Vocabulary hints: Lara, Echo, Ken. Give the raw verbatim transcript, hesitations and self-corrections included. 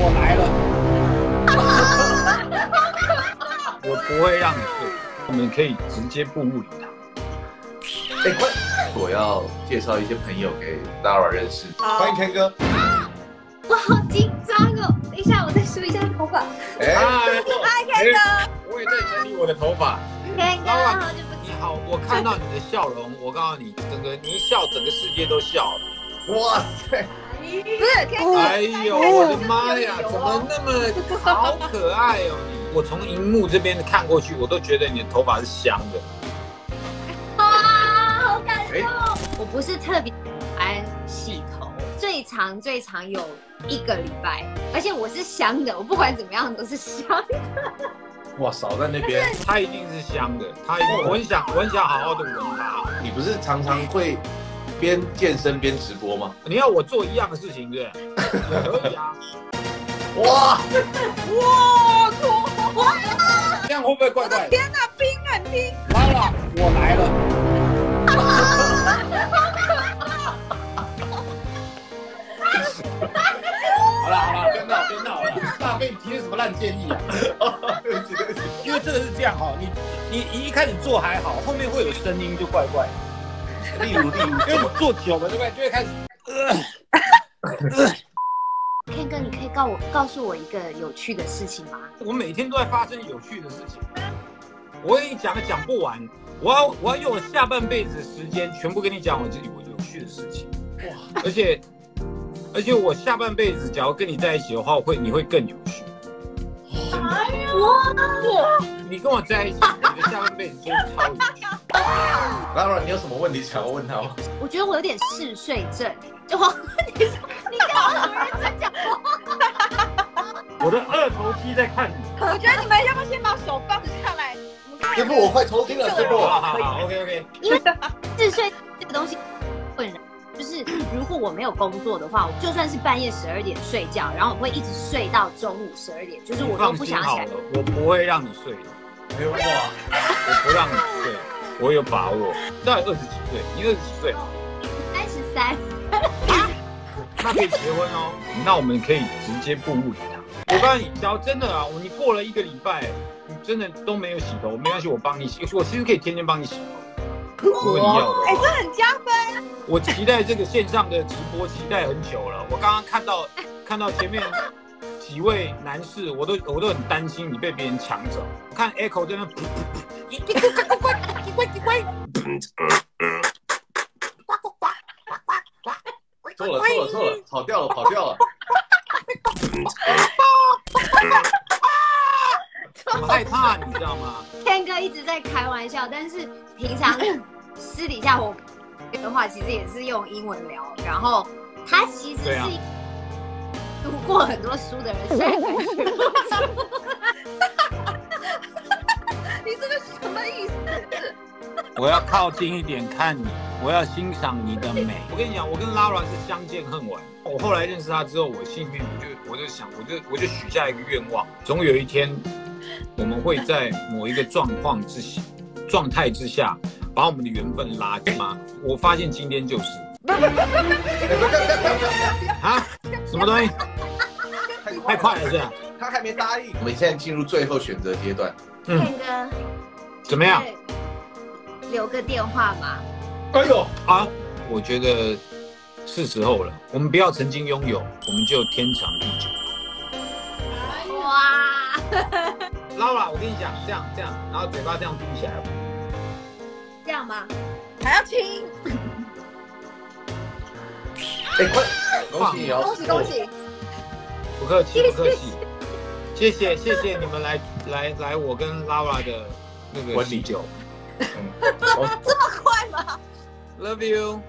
我来了，我不会让你睡，我们可以直接步入礼堂。哎，快！我要介绍一些朋友给 Lara 认识，欢迎 Ken 哥。我好紧张哦，等一下我再梳一下头发。哎，嗨 Ken 哥，我也在整理我的头发。Ken 哥，好久不见。你好，我看到你的笑容，我告诉你，整个你一笑，整个世界都笑了。哇塞！ 不是，哎呦，我的妈呀，怎么那么好可爱哦！我从荧幕这边看过去，我都觉得你的头发是香的。哇，好感动！我不是特别喜欢洗头，最长最长有一个礼拜，而且我是香的，我不管怎么样都是香的。哇，少在那边，它一定是香的，它一定，我很想，我很想好好的闻它。你不是常常会？ 边健身边直播吗？你要我做一样的事情，对不对？可以啊！哇哇酷！哇！这样会不会怪怪的？天哪，冰很冰！来了，我来了！好了好了，别闹别闹了！大飞，你提的什么烂建议啊？对不起对不起，因为真的是这样哈，你你一开始做还好，后面会有声音就怪怪的。 例如，例如，因为我做久了，对不对？就会开始。Ken 哥，你可以告我，告诉我一个有趣的事情吗？我每天都在发生有趣的事情，我跟你讲讲不完。我要，我要用我下半辈子的时间，全部跟你讲我这我有趣的事情。哇！而且，而且我下半辈子，假如跟你在一起的话，我会，你会更有趣。哎呦！ 你跟我在一起，你的下半辈子就是超级。Lara， 你有什么问题想要问他吗？我觉得我有点嗜睡症，就你你干嘛在讲我？我的二头肌在看你。我觉得你们要不要先把手放下来？师傅，我快抽筋了，师傅。好好好 ，OK OK。因为嗜睡这个东西困扰，就是如果我没有工作的话，我就算是半夜十二点睡觉，然后我会一直睡到中午十二点，就是我都不想起来。我不会让你睡的。 没有哇！我不让你睡，我有把握。你到底二十几岁？你二十几岁好？三十三。那可以结婚哦。那我们可以直接步入礼堂。我告诉你，只要真的啊，你过了一个礼拜，你真的都没有洗头，没关系，我帮你洗。我其实可以天天帮你洗头，如果你要的。哎，这很加分。我期待这个线上的直播，期待很久了。我刚刚看到看到前面。 几位男士，我都我都很担心你被别人抢走。看 Echo 在那，你你快快快快快快！呱呱呱呱呱！错了错了错了，跑掉了跑掉了！我害怕，你知道吗 ？Ken 哥一直在开玩笑，但是平常私底下我的话，其实也是用英文聊。然后他其实是。 读过很多书的人，现在才学过中文。你这个什么意思？我要靠近一点看你，我要欣赏你的美。我跟你讲，我跟 Lara 是相见恨晚。我后来认识她之后，我幸运，我就我就想，我就我就许下一个愿望，总有一天，我们会在某一个状况之下、状态之下，把我们的缘分拉近嘛。我发现今天就是。 啊！什么东西？太快了是吧？他还没答应。我们现在进入最后选择阶段。嗯。Ken 哥，怎么样？留个电话嘛。哎呦啊！我觉得是时候了。我们不要曾经拥有，我们就天长地久。哇！Lara， 我跟你讲，这样这样，然后嘴巴这样嘟起来。这样吗？还要亲。 哎，快！恭喜哦！恭喜恭喜！不客气不客气，谢谢谢谢你们来来来我跟 Lara 的那个喜酒，这么快吗 ？Love you。